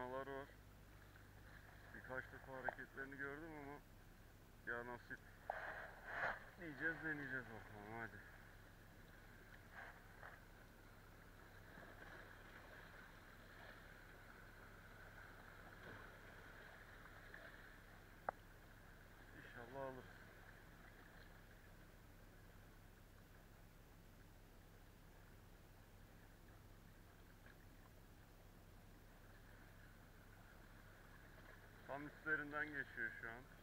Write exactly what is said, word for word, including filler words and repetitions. kanalar var. Birkaç defa hareketlerini gördüm ama ya nasip diyeceğiz, deneyeceğiz bakalım, hadi. İnşallah alır. Tam üstlerinden geçiyor şu an.